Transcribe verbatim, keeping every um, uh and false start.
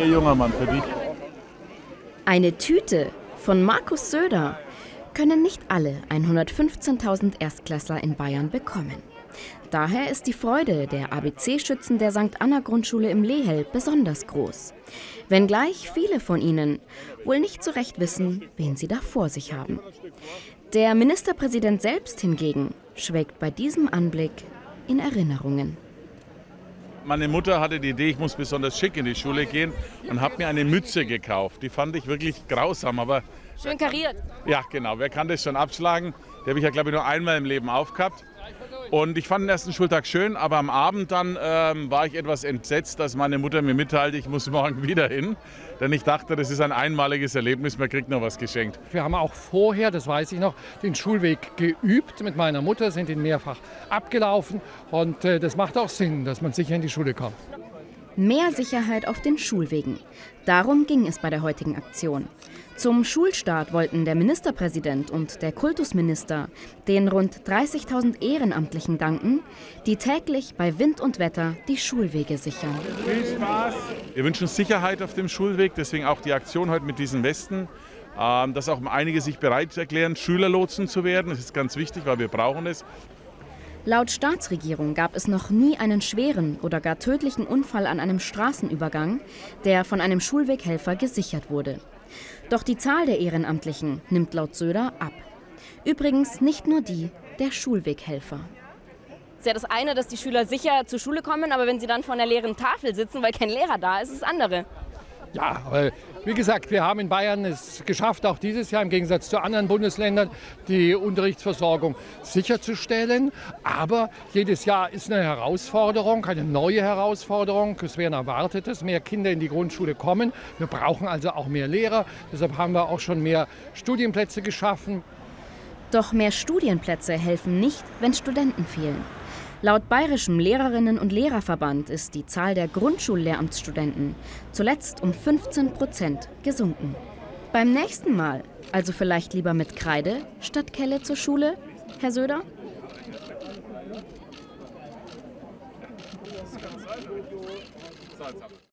Ihr junger Mann, für dich. Eine Tüte von Markus Söder können nicht alle hundertfünfzehntausend Erstklässler in Bayern bekommen. Daher ist die Freude der A B C-Schützen der Sankt Anna-Grundschule im Lehel besonders groß. Wenngleich viele von ihnen wohl nicht so recht wissen, wen sie da vor sich haben. Der Ministerpräsident selbst hingegen schwelgt bei diesem Anblick in Erinnerungen. Meine Mutter hatte die Idee, ich muss besonders schick in die Schule gehen, und habe mir eine Mütze gekauft. Die fand ich wirklich grausam, aber... Schön kariert. Ja, genau. Wer kann das schon abschlagen? Die habe ich ja, glaube ich, nur einmal im Leben aufgehabt. Und ich fand den ersten Schultag schön, aber am Abend dann ähm, war ich etwas entsetzt, dass meine Mutter mir mitteilte, ich muss morgen wieder hin. Denn ich dachte, das ist ein einmaliges Erlebnis, man kriegt noch was geschenkt. Wir haben auch vorher, das weiß ich noch, den Schulweg geübt mit meiner Mutter, sind ihn mehrfach abgelaufen. Und äh, das macht auch Sinn, dass man sicher in die Schule kommt. Mehr Sicherheit auf den Schulwegen. Darum ging es bei der heutigen Aktion. Zum Schulstart wollten der Ministerpräsident und der Kultusminister den rund dreißigtausend Ehrenamtlichen danken, die täglich bei Wind und Wetter die Schulwege sichern. Viel Spaß! Wir wünschen Sicherheit auf dem Schulweg, deswegen auch die Aktion heute mit diesen Westen. Dass auch einige sich bereit erklären, Schülerlotsen zu werden. Das ist ganz wichtig, weil wir brauchen es. Laut Staatsregierung gab es noch nie einen schweren oder gar tödlichen Unfall an einem Straßenübergang, der von einem Schulweghelfer gesichert wurde. Doch die Zahl der Ehrenamtlichen nimmt laut Söder ab. Übrigens nicht nur die der Schulweghelfer. Es ist ja das eine, dass die Schüler sicher zur Schule kommen, aber wenn sie dann vor einer leeren Tafel sitzen, weil kein Lehrer da ist, ist das andere. Ja, aber wie gesagt, wir haben in Bayern es geschafft, auch dieses Jahr im Gegensatz zu anderen Bundesländern die Unterrichtsversorgung sicherzustellen. Aber jedes Jahr ist eine Herausforderung, eine neue Herausforderung. Es werden erwartet, dass mehr Kinder in die Grundschule kommen. Wir brauchen also auch mehr Lehrer. Deshalb haben wir auch schon mehr Studienplätze geschaffen. Doch mehr Studienplätze helfen nicht, wenn Studenten fehlen. Laut Bayerischem Lehrerinnen- und Lehrerverband ist die Zahl der Grundschullehramtsstudenten zuletzt um fünfzehn Prozent gesunken. Beim nächsten Mal, also vielleicht lieber mit Kreide statt Kelle zur Schule, Herr Söder?